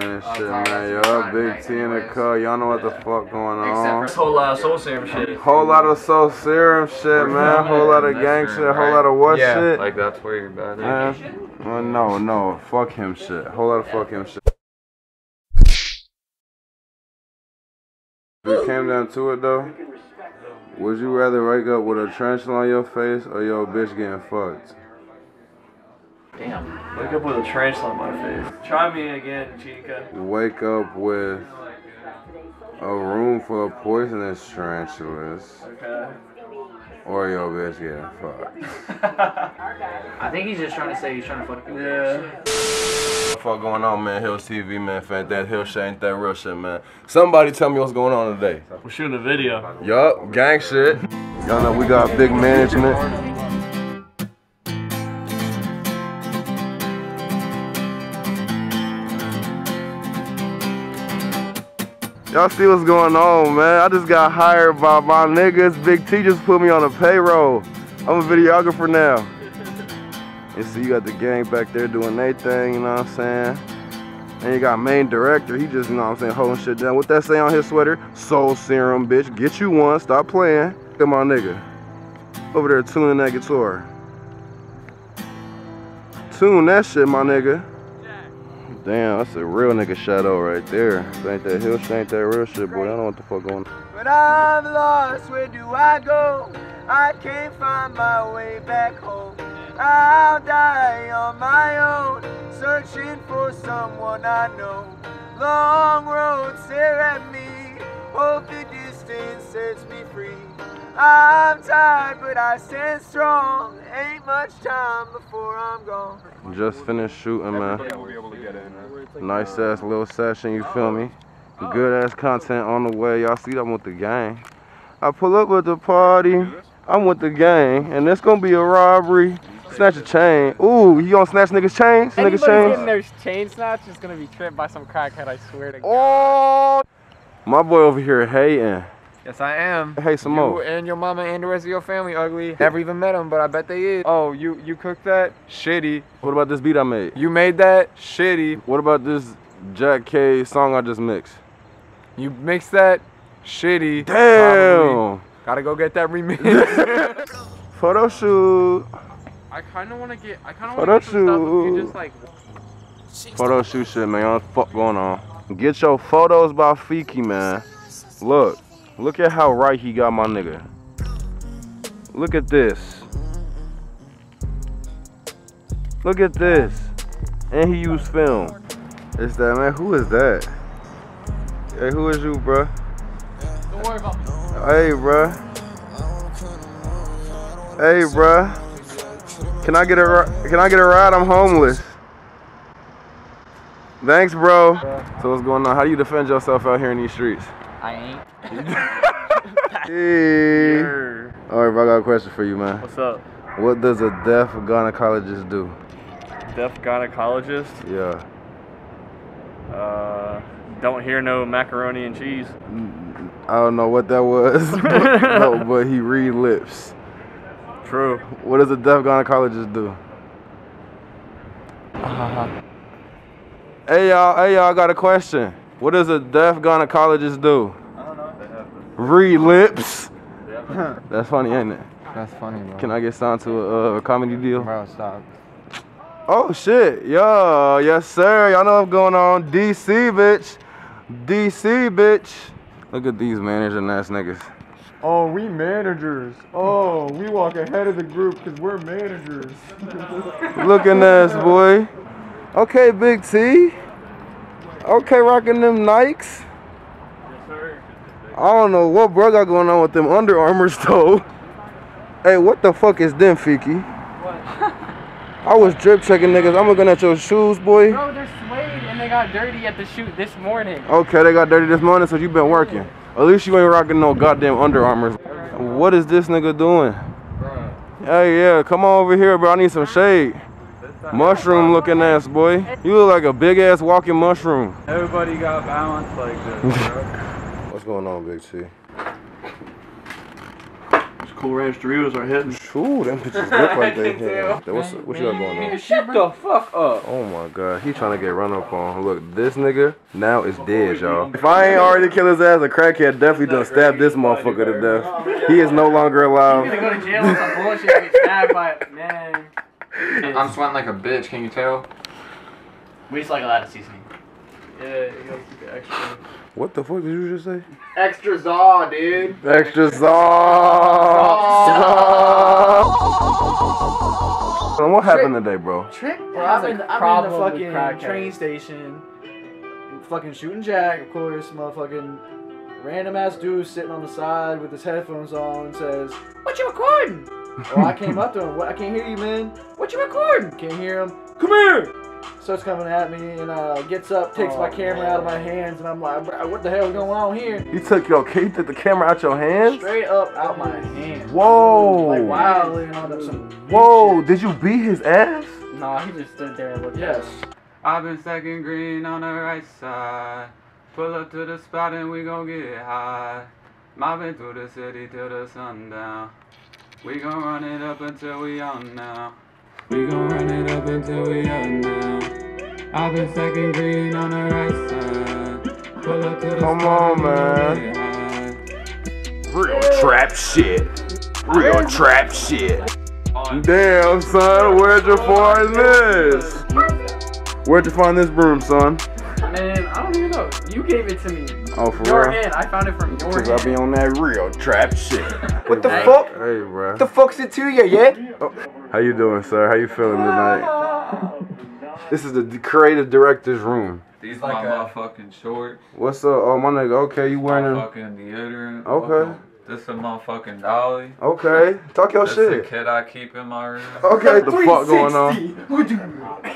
And shit, man. Yo, Big T in the car. Y'all know what the fuck going on. Except for a whole lot of Soul Serum shit. Whole lot of Soul Serum shit, man. Whole lot of gang shit. Whole lot of what shit? Like, that's where you're bad at. Well, no. Fuck him shit. Whole lot of fuck him shit. If it came down to it, though, would you rather wake up with a tarantula on your face or your bitch getting fucked? Damn. Wake up with a tarantula on my face. Try me again, Chica. Wake up with a room full of poisonous tarantulas. Okay. Or your bitch getting fucked. I think he's just trying to say he's trying to fuck you. Yeah. What the fuck going on, man? HILLS TV, man. Fan that HILLS shit ain't that real shit, man. Somebody tell me what's going on today. We're shooting a video. Yup, gang shit. Y'all know we got big management. Y'all see what's going on, man. I just got hired by my niggas. Big T just put me on a payroll. I'm a videographer now. And so you got the gang back there doing their thing, you know what I'm saying? And you got main director. He just, you know what I'm saying, holding shit down. What that say on his sweater? Soul Serum, bitch. Get you one. Stop playing. Look at my nigga. Over there tuning that guitar. Tune that shit, my nigga. Damn, that's a real nigga shadow right there. Ain't that HILLS shit, ain't that real shit, boy. I don't know what the fuck going on. When I'm lost, where do I go? I can't find my way back home. I'll die on my own, searching for someone I know. Long roads stare at me, hope the distance sets me free. I'm tired, but I stand strong. Ain't much time before I'm gone. Just finished shooting, man. Nice ass little session, you feel me? Good ass content on the way. Y'all see that I'm with the gang. I pull up with the party. I'm with the gang, and it's gonna be a robbery. Snatch a chain. Ooh, you gonna snatch niggas' chains? Niggas' chains? Anybody getting their chain snatch is gonna be tripped by some crackhead, I swear to God. Oh, my boy over here hating. Yes, I am. Hey, Samo. You and your mama and the rest of your family ugly. Never even met them, but I bet they is. Oh, you cooked that? Shitty. What about this beat I made? You made that? Shitty. What about this Jack Kays song I just mixed? You mixed that? Shitty. Damn. Probably. Gotta go get that remix. Photo shoot. I kinda wanna get some stuff if you just like... Photo shoot shit, man. What the fuck going on? Get your photos by Fiki, man. Look. Look at how right he got my nigga. Look at this. Look at this. And he used film. It's that, man. Who is that? Hey, who is you, bruh? Don't worry about me. Hey, bruh. Hey, bruh. Can I get a ride? I'm homeless. Thanks, bro. So what's going on? How do you defend yourself out here in these streets? I ain't. Hey. Alright, bro, I got a question for you, man. What's up? What does a deaf gynecologist do? Deaf gynecologist? Yeah. Don't hear no macaroni and cheese. I don't know what that was. But, no, but he read lips. True. What does a deaf gynecologist do? Hey y'all, I got a question. What does a deaf gynecologist do? I don't know. They have read lips. That's funny, ain't it? That's funny, bro. Can I get signed to a comedy deal? Bro, stop. Oh, shit. Yo, yes, sir. Y'all know what's going on. DC, bitch. DC, bitch. Look at these manager-ass niggas. Oh, we managers. Oh, we walk ahead of the group because we're managers. Looking ass, boy. Okay, Big T. Okay, rocking them Nikes. Yes, sir. I don't know what bro got going on with them Under Armours though. Hey, what the fuck is them, Fiki? What? I was drip checking niggas. I'm looking at your shoes, boy. Bro, they're suede and they got dirty at the shoot this morning. Okay, they got dirty this morning, so you been working. At least you ain't rocking no goddamn Under Armours. What is this nigga doing? Bro. Hey, yeah, come on over here, bro. I need some shade. Mushroom looking ass boy. You look like a big ass walking mushroom. Everybody got balance like this, bro. What's going on, Big T? These Cool Ranch Doritos are hitting. Ooh, them bitches look like they hit. What you got going on? Shut the fuck up. Oh my god, he trying to get run up on. Look, this nigga now is dead, y'all. If I ain't already kill his ass, a crackhead definitely done stabbed this motherfucker to death. He is no longer alive. He's gonna go to jail with some bullshit and get stabbed by it. Man. I'm sweating like a bitch, can you tell? We just like a lot of seasoning. Yeah, you gotta keep it extra. What the fuck did you just say? Extra zaw, dude. Extra zaw. So what happened today, bro? Trick. Well, I'm in the fucking train station. Fucking shooting Jack, of course. Motherfucking random ass dude sitting on the side with his headphones on and says, "What you recording?" Well, I came up to him. "I can't hear you, man. What you recording?" Can't hear him. "Come here." Starts coming at me and gets up, takes my camera out of my hands, and I'm like, "Bro, what the hell is going on here?" You took your cake, took the camera out your hands? Straight up out my hands. Whoa. Like wildly and all that some. Whoa, did you beat his ass? No, he just stood there and looked at us. I've been stacking green on the right side. Pull up to the spot and we gon' get high. Mobbing through the city till the sundown. We gon' run it up until we on now. We gon' run it up until we out now. I've been stacking green on the right side. Pull up to the come on, man. Real trap shit. Real trap shit. Damn, son, where'd you find this? Where'd you find this broom, son? Man, I don't even know. You gave it to me. Oh, for your real? Your hand. I found it from your hand. Because I be on that real trap shit. What the fuck? Hey, bro. What the fuck's it to you, yeah? Oh. How you doing, sir? How you feeling tonight? This is the creative director's room. These like my motherfucking shorts. What's up? Oh, my nigga. Okay, you wearing my fucking deodorant. Okay. Fucking, this is my fucking dolly. Okay. Talk your shit. This the kid I keep in my room. Okay. What the fuck going on? Would you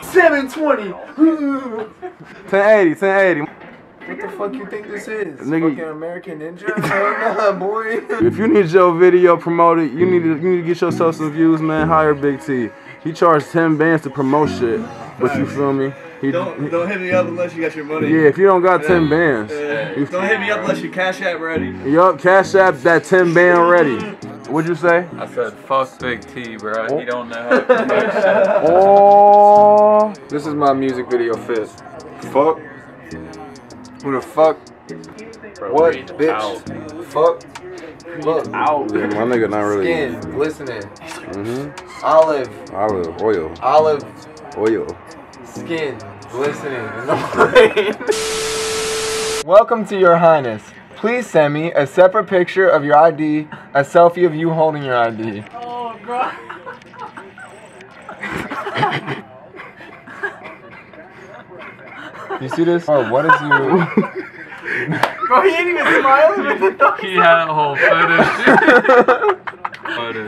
720. 1080. 1080. What the fuck you think this is? Nigga, fucking American Ninja? Hell nah, boy. If you need your video promoted, you need to get yourself some views, man. Hire Big T. He charged 10 bands to promote shit. But you feel me? Don't hit me up unless you got your money. Yeah, if you don't got 10 bands. Don't hit me up unless you Cash App ready. Yup, Cash App that 10 band ready. What'd you say? I said, fuck Big T, bro. Oh. He don't know how to promote shit. Oh. This is my music video fist. Fuck. Who the fuck? Bro, what bitch? Out. Fuck. Look out. Yeah, my nigga not really. Skin glistening. Mm-hmm. Olive. Olive oil. Olive oil. Skin glistening in the rain. Welcome to Your Highness. Please send me a separate picture of your ID, a selfie of you holding your ID. Oh, bro. You see this? Oh, what is you? Bro, he ain't even smiling with the he had a whole photo.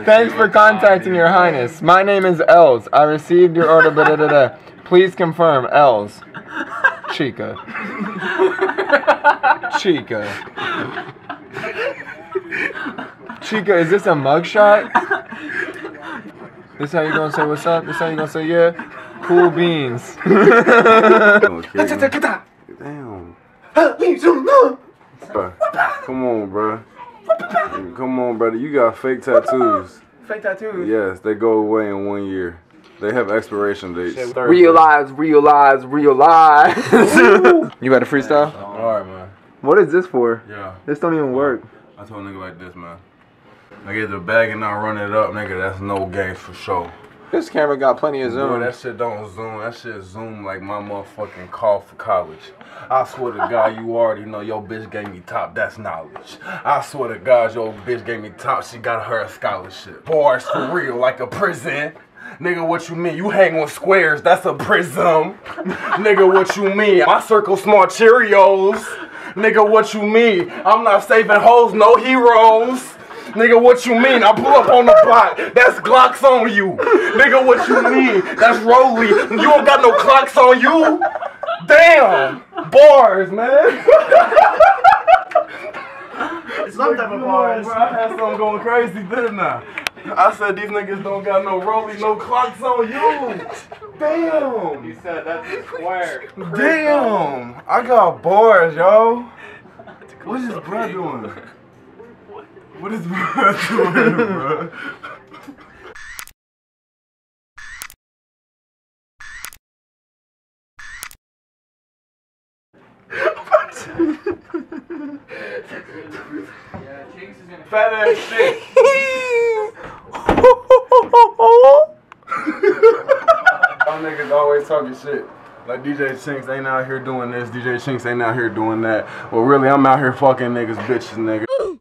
Thanks for contacting Your Highness. My name is Els. I received your order. Blah, blah, blah. Please confirm, Els. Chica. Chica. Chica, is this a mugshot? This how you gonna say what's up? This how you gonna say yeah? Cool beans. Okay. Damn. Come on, bro. Come on, brother. You got fake tattoos. Fake tattoos? Yes, they go away in 1 year. They have expiration dates. Realize, realize, realize. You got a freestyle? Alright, man. What is this for? Yeah. This don't even work. I told a nigga like this, man. I get the bag and I run it up, nigga. That's no game for sure. This camera got plenty of zoom. Boy, that shit don't zoom. That shit zoom like my motherfucking call for college. I swear to God, you already know your bitch gave me top. That's knowledge. I swear to God, your bitch gave me top. She got her a scholarship. Bars for real, like a prison. Nigga, what you mean? You hang with squares. That's a prism. Nigga, what you mean? I circle small Cheerios. Nigga, what you mean? I'm not saving hoes, no heroes. Nigga, what you mean? I pull up on the block. That's Glocks on you. Nigga, what you mean? That's Rolly. You don't got no clocks on you? Damn. Bars, man. Some type of bars. Bro, I had something going crazy, didn't I said these niggas don't got no Rolly, no clocks on you. Damn. You said that's a square. Damn. I got bars, yo. What is bro doing? What is bro doing, bro? fat ass shit. Y'all niggas always talking shit. Like DJ Chinx ain't out here doing this, DJ Chinx ain't out here doing that. Well really I'm out here fucking niggas, bitches, nigga.